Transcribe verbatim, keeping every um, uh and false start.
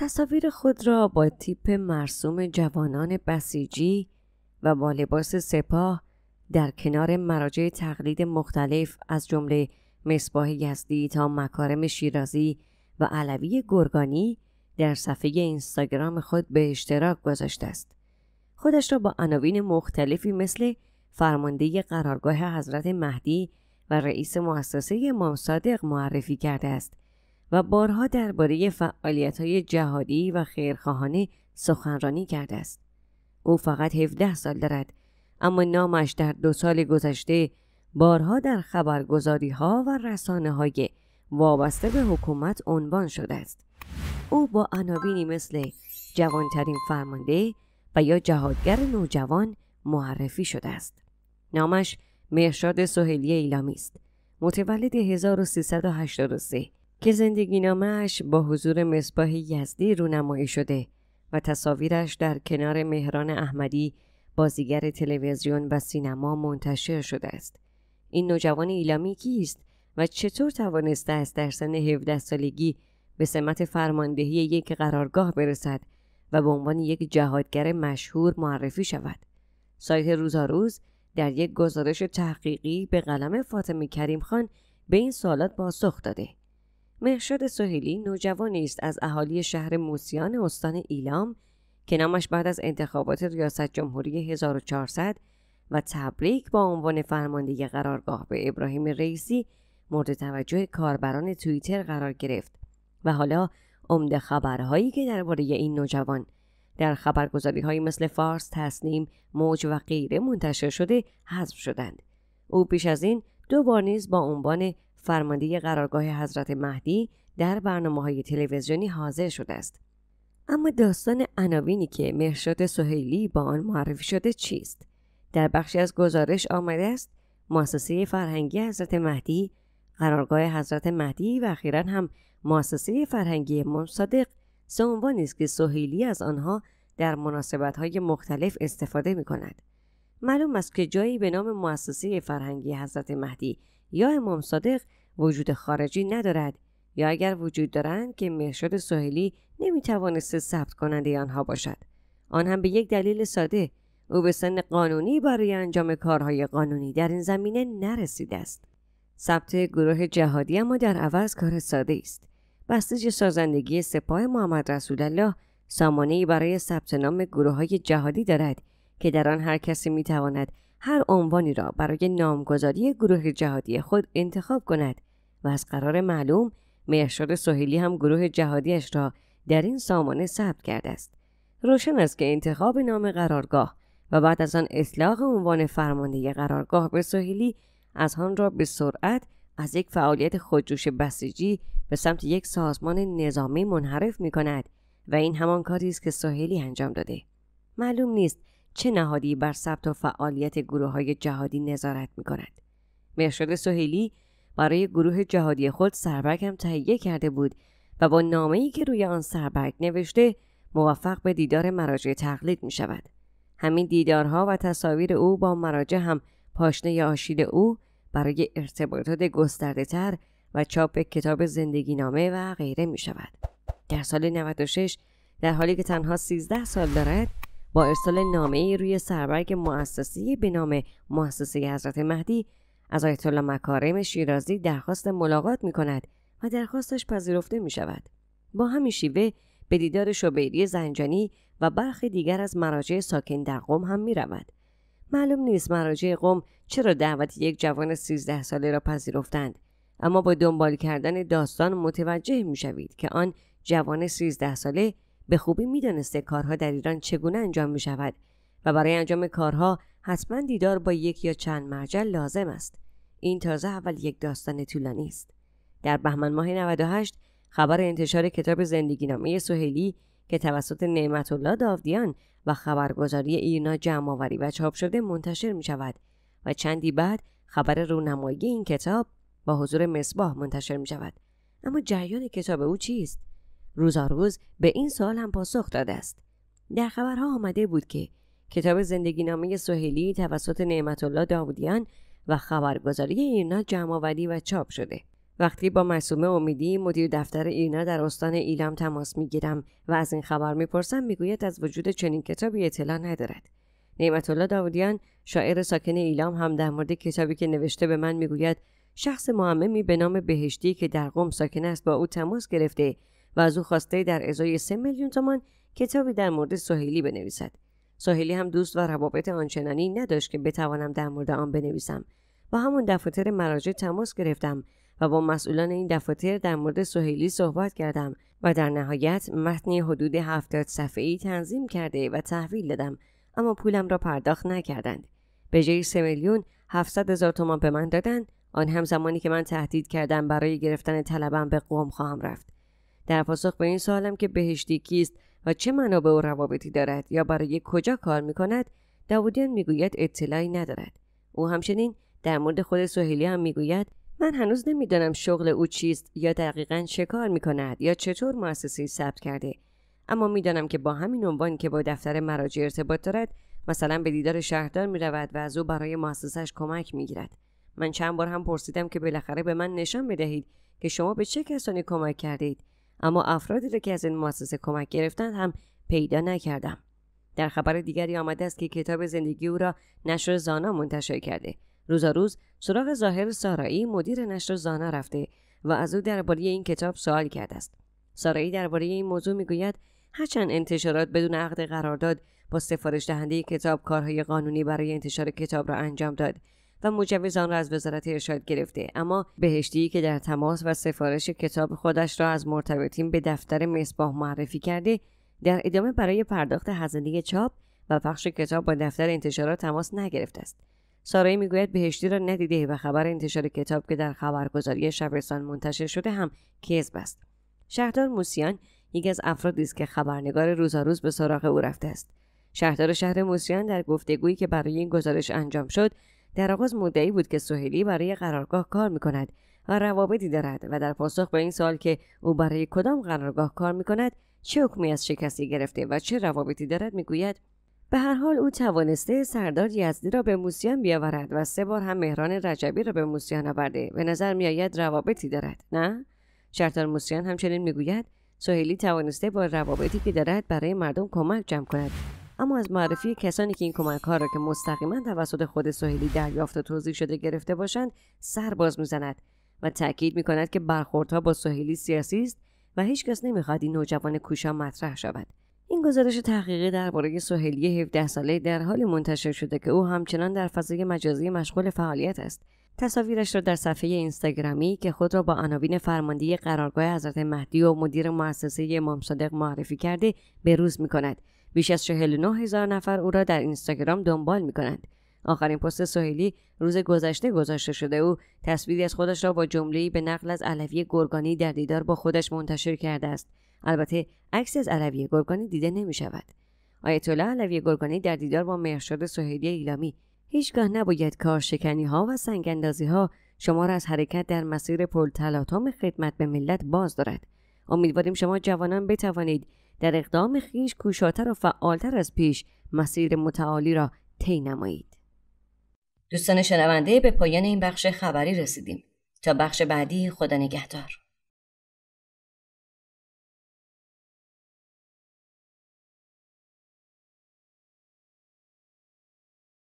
تصاویر خود را با تیپ مرسوم جوانان بسیجی و با لباس سپاه در کنار مراجع تقلید مختلف از جمله مصباح یزدی تا مکارم شیرازی و علوی گرگانی در صفحه اینستاگرام خود به اشتراک گذاشته است. خودش را با عناوین مختلفی مثل فرمانده قرارگاه حضرت مهدی و رئیس مؤسسه امام صادق معرفی کرده است و بارها درباره فعالیت‌های جهادی و خیرخواهانه سخنرانی کرده است. او فقط هفده سال دارد، اما نامش در دو سال گذشته بارها در خبرگزاری‌ها و رسانه‌های وابسته به حکومت عنوان شده است. او با عناوینی مثل جوانترین فرمانده و یا جهادگر نوجوان معرفی شده است. نامش مهشاد سهیلی ایلامی است، متولد هزار و سیصد و هشتاد و سه که زندگی نامش با حضور مصباح یزدی رونمایی شده و تصاویرش در کنار مهران احمدی بازیگر تلویزیون و سینما منتشر شده است. این نوجوان ایلامی کیست و چطور توانسته است در سن هفده سالگی به سمت فرماندهی یک قرارگاه برسد و به عنوان یک جهادگر مشهور معرفی شود؟ سایت روزاروز در یک گزارش تحقیقی به قلم فاطمه کریم خان به این سوالات پاسخ داده. مهشاد سهیلی نوجوانی است از اهالی شهر موسیان استان ایلام که نامش بعد از انتخابات ریاست جمهوری هزار و چهارصد و تبریک با عنوان فرمانده قرارگاه به ابراهیم رئیسی مورد توجه کاربران توییتر قرار گرفت و حالا عمده خبرهایی که درباره این نوجوان در خبرگزاری‌های مثل فارس، تسنیم، موج و غیره منتشر شده حذف شدند. او پیش از این دو بار نیز با عنوان فرمانده قرارگاه حضرت مهدی در برنامه‌های تلویزیونی حاضر شده است. اما داستان عناوینی که مهشاد سهیلی با آن معرفی شده چیست؟ در بخشی از گزارش آمده است مؤسسه فرهنگی حضرت مهدی، قرارگاه حضرت مهدی و اخیراً هم مؤسسه فرهنگی امام صادق سه عنوانی است که سهیلی از آنها در مناسبت‌های مختلف استفاده می‌کند. معلوم است که جایی به نام مؤسسه فرهنگی حضرت مهدی یا امام صادق وجود خارجی ندارد یا اگر وجود دارند که مهشاد سهیلی نمی‌توانست ثبت کننده آنها باشد. آن هم به یک دلیل ساده، او به سن قانونی برای انجام کارهای قانونی در این زمینه نرسیده است. ثبت گروه جهادی اما در عوض کار ساده است. بسیج سازندگی سپاه محمد رسول الله سامانه‌ای برای ثبت نام گروه‌های جهادی دارد که در آن هر کسی می‌تواند هر عنوانی را برای نامگذاری گروه جهادی خود انتخاب کند و از قرار معلوم مهشاد سهیلی هم گروه جهادیش را در این سامانه ثبت کرده است. روشن است که انتخاب نام قرارگاه و بعد از آن اطلاق عنوان فرمانده قرارگاه به سهیلی از آن را به سرعت از یک فعالیت خودجوش بسیجی به سمت یک سازمان نظامی منحرف می کند و این همان کاری است که سهیلی انجام داده. معلوم نیست چه نهادی بر ثبت و فعالیت گروه‌های جهادی نظارت می کند. مهشاد سهیلی برای گروه جهادی خود سربرگ هم تهیه کرده بود و با نامه‌ای که روی آن سربرگ نوشته موفق به دیدار مراجع تقلید می شود. همین دیدارها و تصاویر او با مراجع هم پاشنه آشیل او برای ارتباطات گسترده تر و چاپ کتاب زندگی نامه و غیره می شود. در سال نود و شش در حالی که تنها سیزده سال دارد با ارسال نامه‌ای روی سربرگ مؤسسه‌ای به نام مؤسسه حضرت مهدی از آیت الله مکارم شیرازی درخواست ملاقات می کند و درخواستش پذیرفته می شود. با همین شیوه به دیدار شبیری زنجانی و برخی دیگر از مراجع ساکن در قم هم می رود. معلوم نیست مراجع قم چرا دعوت یک جوان سیزده ساله را پذیرفتند، اما با دنبال کردن داستان متوجه می شوید که آن جوان سیزده ساله به خوبی می دانسته کارها در ایران چگونه انجام می شود و برای انجام کارها حتما دیدار با یک یا چند مرجع لازم است. این تازه اول یک داستان طولانی است. در بهمن ماه نود و هشت خبر انتشار کتاب زندگی نامه سهیلی که توسط نعمت الله داودیان و خبرگزاری ایرنا جمع‌آوری و چاپ شده منتشر می شود و چندی بعد خبر رونمایی این کتاب با حضور مصباح منتشر می شود. اما جریان کتاب او چیست؟ روزاروز به این سوال هم پاسخ داده است. در خبرها آمده بود که کتاب زندگی نامه سهیلی توسط نعمت الله داودیان و خبرگزاری ایرنا جمع‌آوری و چاپ شده وقتی با معصومه امیدی مدیر دفتر ایرنا در استان ایلام تماس میگیرم و از این خبر میپرسم، میگوید از وجود چنین کتابی اطلاع ندارد. نعمت الله داودیان شاعر ساکن ایلام هم در مورد کتابی که نوشته به من میگوید شخص معممی به نام بهشتی که در قم ساکن است با او تماس گرفته و از او خواسته در ازای سه میلیون تومان کتابی در مورد سهیلی بنویسد. سهیلی هم دوست و روابط آنچنانی نداشت که بتوانم در مورد آن بنویسم. با همان دفاتر مراجع تماس گرفتم و با مسئولان این دفاتر در مورد سهیلی صحبت کردم و در نهایت متنی حدود هفتاد صفحه‌ای تنظیم کرده و تحویل دادم، اما پولم را پرداخت نکردند. به جای سه میلیون هفتصد هزار تومان به من دادند، آن هم زمانی که من تهدید کردم برای گرفتن طلبم به قم خواهم رفت. در پاسخ به این سوالم که بهشتی کیست و چه منابع و روابطی دارد یا برای کجا کار می‌کند، داودیان میگوید اطلاعی ندارد. او همچنین در مورد خود سهیلی هم میگوید من هنوز نمیدانم شغل او چیست یا دقیقاً چه کار می‌کند یا چطور مؤسسه‌ای ثبت کرده، اما میدانم که با همین عنوان که با دفتر مراجع ارتباط دارد، مثلا به دیدار شهردار می‌رود و از او برای مؤسسه‌اش کمک می‌گیرد. من چند بار هم پرسیدم که بالاخره به من نشان بدهید که شما به چه کسانی کمک کردید، اما افرادی را که از این مؤسسه کمک گرفتند هم پیدا نکردم. در خبر دیگری آمده است که کتاب زندگی او را نشر زانا منتشر کرده. روزاروز سراغ ظاهر سارایی مدیر نشر زانا رفته و از او درباره این کتاب سوال کرده است. سارایی درباره این موضوع میگوید هرچند انتشارات بدون عقد قرارداد با سفارش دهنده کتاب کارهای قانونی برای انتشار کتاب را انجام داد و مجوز آن را از وزارت ارشاد گرفته، اما بهشتی که در تماس و سفارش کتاب خودش را از مرتبطین به دفتر مصباح معرفی کرده، در ادامه برای پرداخت هزینه چاپ و پخش کتاب با دفتر انتشارات تماس نگرفته است. سارایی میگوید بهشتی را ندیده و خبر انتشار کتاب که در خبرگزاری شبستان منتشر شده هم کذب است. شهردار موسیان یکی از افرادی است که خبرنگار روزاروز به سراغ او رفته است. شهردار شهر موسیان در گفتگویی که برای این گزارش انجام شد، در آغاز مدعی بود که سهیلی برای قرارگاه کار می‌کند و روابطی دارد و در پاسخ به این سوال که او برای کدام قرارگاه کار می‌کند، چه حکمی از چه کسی گرفته و چه روابطی دارد، می‌گوید به هر حال او توانسته سردار یزدی را به موسیان بیاورد و سه بار هم مهران رجبی را به موسیان آورده. به نظر می‌آید روابطی دارد، نه؟ شهردار موسیان همچنین می‌گوید سهیلی توانسته با روابطی که دارد برای مردم کمک جمع کند، اما از معرفی کسانی که این کمک‌ها را که مستقیما توسط خود سهیلی دریافت و توزیع شده گرفته باشند سر باز می‌زند و تأکید می‌کند که برخوردها با سهیلی سیاسی است و هیچ کس نمی‌خواهد این نوجوان کوشا مطرح شود. این گزارش تحقیقی درباره سهیلی هفده ساله در حال منتشر شده که او همچنان در فضای مجازی مشغول فعالیت است. تصاویرش را در صفحه اینستاگرامی که خود را با عناوین فرمانده قرارگاه حضرت مهدی و مدیر مؤسسه امام صادق معرفی کرده به روز می‌کند. بیش از چهل و نه هزار نفر او را در اینستاگرام دنبال می‌کنند. آخرین پست سهیلی روز گذشته گذاشته شده، او تصویری از خودش را با جمله‌ای به نقل از علوی گرگانی در دیدار با خودش منتشر کرده است. البته عکس از علوی گرگانی دیده نمی‌شود. آیت الله علوی گرگانی در دیدار با مهشاد سهیلی ایلامی: هیچگاه نباید کارشکنی‌ها و سنگ‌اندازی‌ها شما را از حرکت در مسیر پرتلاطم خدمت به ملت باز دارد. امیدواریم شما جوانان بتوانید در اقدام خیش کوشاتر و فعالتر از پیش مسیر متعالی را طی نمایید. دوستان شنونده، به پایان این بخش خبری رسیدیم. تا بخش بعدی، خدا نگهدار.